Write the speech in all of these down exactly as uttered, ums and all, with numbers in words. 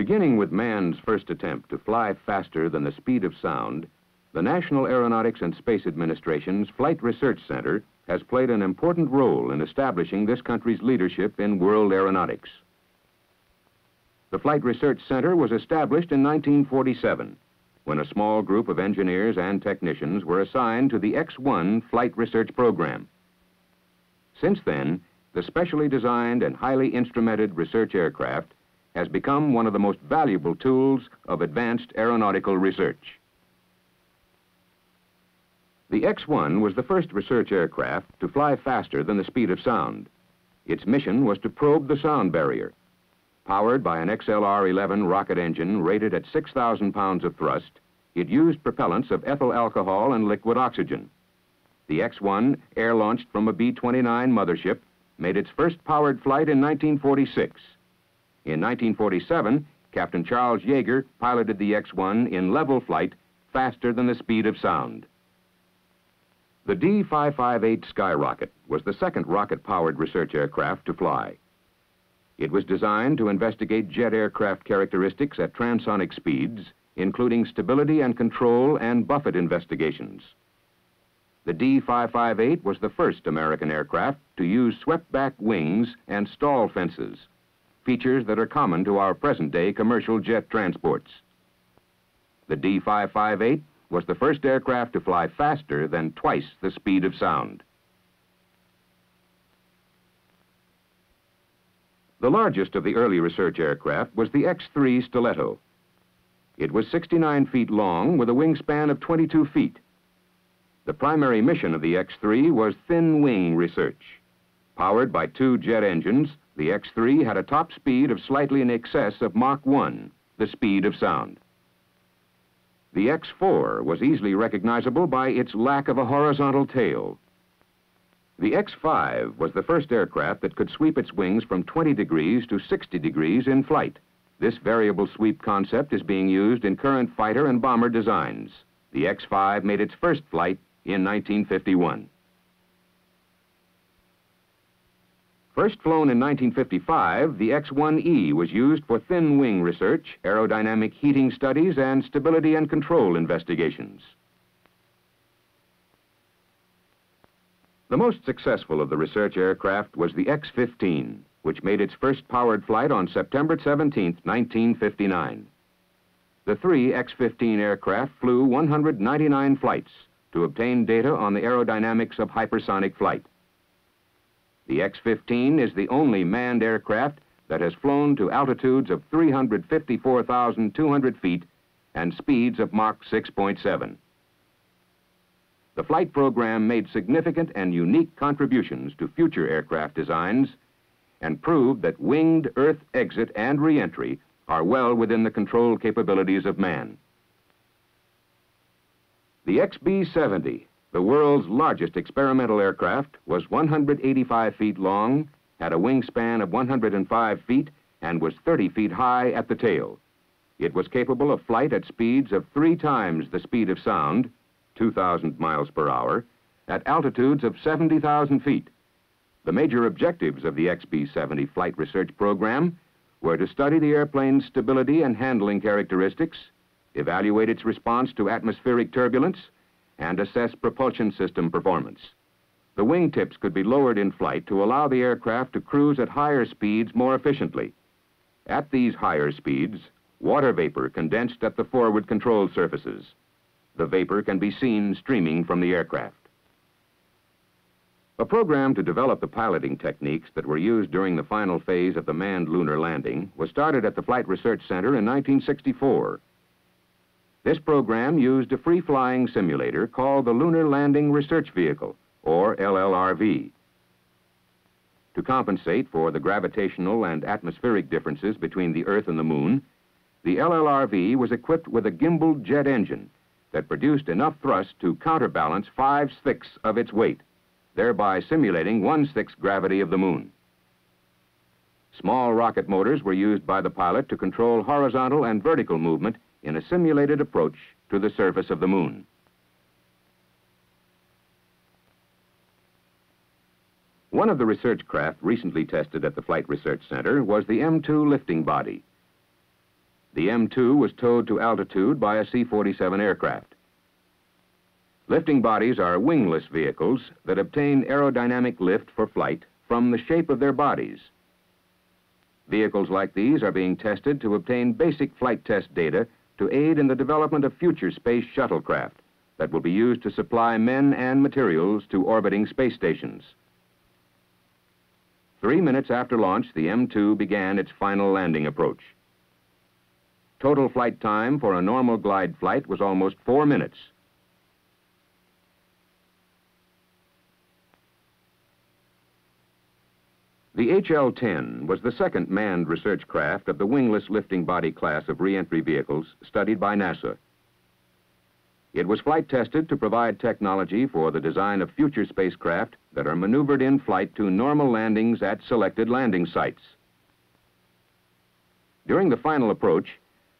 Beginning with man's first attempt to fly faster than the speed of sound, the National Aeronautics and Space Administration's Flight Research Center has played an important role in establishing this country's leadership in world aeronautics. The Flight Research Center was established in nineteen forty-seven, when a small group of engineers and technicians were assigned to the X one Flight Research Program. Since then, the specially designed and highly instrumented research aircraft has become one of the most valuable tools of advanced aeronautical research. The X one was the first research aircraft to fly faster than the speed of sound. Its mission was to probe the sound barrier. Powered by an X L R eleven rocket engine rated at six thousand pounds of thrust, it used propellants of ethyl alcohol and liquid oxygen. The X one, air-launched from a B twenty-nine mothership, made its first powered flight in nineteen forty-six. In nineteen forty-seven, Captain Charles Yeager piloted the X one in level flight faster than the speed of sound. The D five fifty-eight Skyrocket was the second rocket-powered research aircraft to fly. It was designed to investigate jet aircraft characteristics at transonic speeds, including stability and control and buffet investigations. The D five fifty-eight was the first American aircraft to use swept-back wings and stall fences, features that are common to our present-day commercial jet transports. The D five fifty-eight was the first aircraft to fly faster than twice the speed of sound. The largest of the early research aircraft was the X three Stiletto. It was sixty-nine feet long with a wingspan of twenty-two feet. The primary mission of the X three was thin wing research. Powered by two jet engines, the X three had a top speed of slightly in excess of Mach one, the speed of sound. The X four was easily recognizable by its lack of a horizontal tail. The X five was the first aircraft that could sweep its wings from twenty degrees to sixty degrees in flight. This variable sweep concept is being used in current fighter and bomber designs. The X five made its first flight in nineteen fifty-one. First flown in nineteen fifty-five, the X one E was used for thin wing research, aerodynamic heating studies, and stability and control investigations. The most successful of the research aircraft was the X fifteen, which made its first powered flight on September seventeenth, nineteen fifty-nine. The three X fifteen aircraft flew one hundred ninety-nine flights to obtain data on the aerodynamics of hypersonic flight. The X fifteen is the only manned aircraft that has flown to altitudes of three hundred fifty-four thousand two hundred feet and speeds of Mach six point seven. The flight program made significant and unique contributions to future aircraft designs and proved that winged Earth exit and re-entry are well within the control capabilities of man. The X B seventy, the world's largest experimental aircraft, was one hundred eighty-five feet long, had a wingspan of one hundred five feet, and was thirty feet high at the tail. It was capable of flight at speeds of three times the speed of sound, two thousand miles per hour, at altitudes of seventy thousand feet. The major objectives of the X B seventy flight research program were to study the airplane's stability and handling characteristics, evaluate its response to atmospheric turbulence, and assess propulsion system performance. The wingtips could be lowered in flight to allow the aircraft to cruise at higher speeds more efficiently. At these higher speeds, water vapor condensed at the forward control surfaces. The vapor can be seen streaming from the aircraft. A program to develop the piloting techniques that were used during the final phase of the manned lunar landing was started at the Flight Research Center in nineteen sixty-four. This program used a free-flying simulator called the Lunar Landing Research Vehicle, or L L R V. To compensate for the gravitational and atmospheric differences between the Earth and the Moon, the L L R V was equipped with a gimbaled jet engine that produced enough thrust to counterbalance five-sixths of its weight, thereby simulating one-sixth gravity of the Moon. Small rocket motors were used by the pilot to control horizontal and vertical movement in a simulated approach to the surface of the Moon. One of the research craft recently tested at the Flight Research Center was the M two lifting body. The M two was towed to altitude by a C forty-seven aircraft. Lifting bodies are wingless vehicles that obtain aerodynamic lift for flight from the shape of their bodies. Vehicles like these are being tested to obtain basic flight test data to aid in the development of future space shuttlecraft that will be used to supply men and materials to orbiting space stations. Three minutes after launch, the M two began its final landing approach. Total flight time for a normal glide flight was almost four minutes. The H L ten was the second manned research craft of the wingless lifting body class of reentry vehicles studied by NASA. It was flight tested to provide technology for the design of future spacecraft that are maneuvered in flight to normal landings at selected landing sites. During the final approach,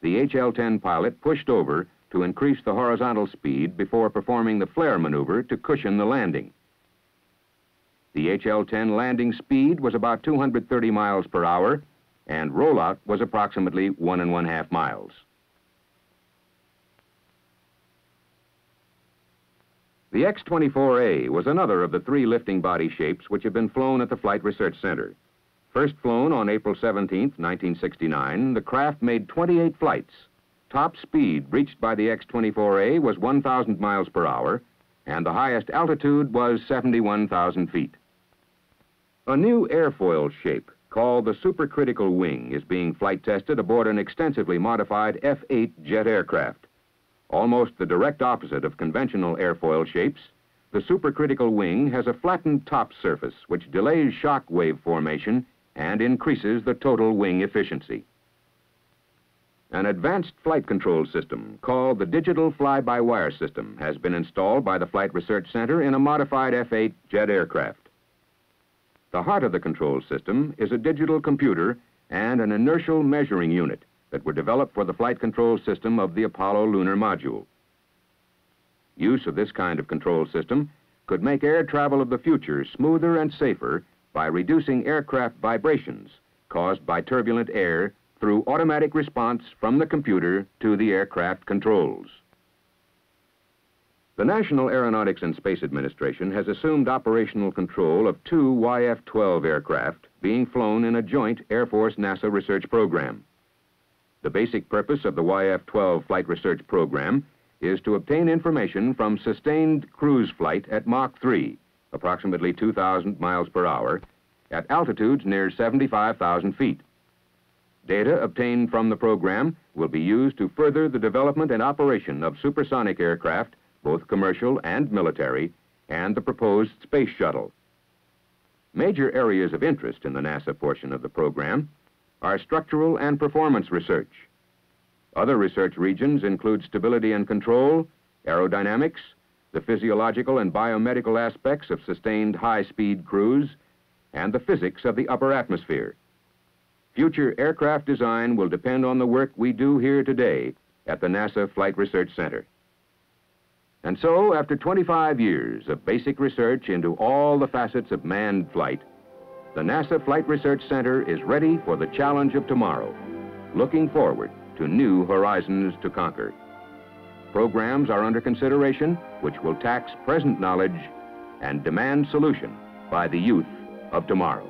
the H L ten pilot pushed over to increase the horizontal speed before performing the flare maneuver to cushion the landing. The H L ten landing speed was about two hundred thirty miles per hour, and rollout was approximately one and one half miles. The X twenty-four A was another of the three lifting body shapes which have been flown at the Flight Research Center. First flown on April seventeenth, nineteen sixty-nine, the craft made twenty-eight flights. Top speed reached by the X twenty-four A was one thousand miles per hour, and the highest altitude was seventy-one thousand feet. A new airfoil shape called the supercritical wing is being flight tested aboard an extensively modified F eight jet aircraft. Almost the direct opposite of conventional airfoil shapes, the supercritical wing has a flattened top surface which delays shock wave formation and increases the total wing efficiency. An advanced flight control system called the digital fly-by-wire system has been installed by the Flight Research Center in a modified F eight jet aircraft. The heart of the control system is a digital computer and an inertial measuring unit that were developed for the flight control system of the Apollo lunar module. Use of this kind of control system could make air travel of the future smoother and safer by reducing aircraft vibrations caused by turbulent air through automatic response from the computer to the aircraft controls. The National Aeronautics and Space Administration has assumed operational control of two Y F twelve aircraft being flown in a joint Air Force-NASA research program. The basic purpose of the Y F twelve flight research program is to obtain information from sustained cruise flight at Mach three, approximately two thousand miles per hour, at altitudes near seventy-five thousand feet. Data obtained from the program will be used to further the development and operation of supersonic aircraft, both commercial and military, and the proposed Space Shuttle. Major areas of interest in the NASA portion of the program are structural and performance research. Other research regions include stability and control, aerodynamics, the physiological and biomedical aspects of sustained high-speed cruise, and the physics of the upper atmosphere. Future aircraft design will depend on the work we do here today at the NASA Flight Research Center. And so, after twenty-five years of basic research into all the facets of manned flight, the NASA Flight Research Center is ready for the challenge of tomorrow, looking forward to new horizons to conquer. Programs are under consideration which will tax present knowledge and demand solution by the youth of tomorrow.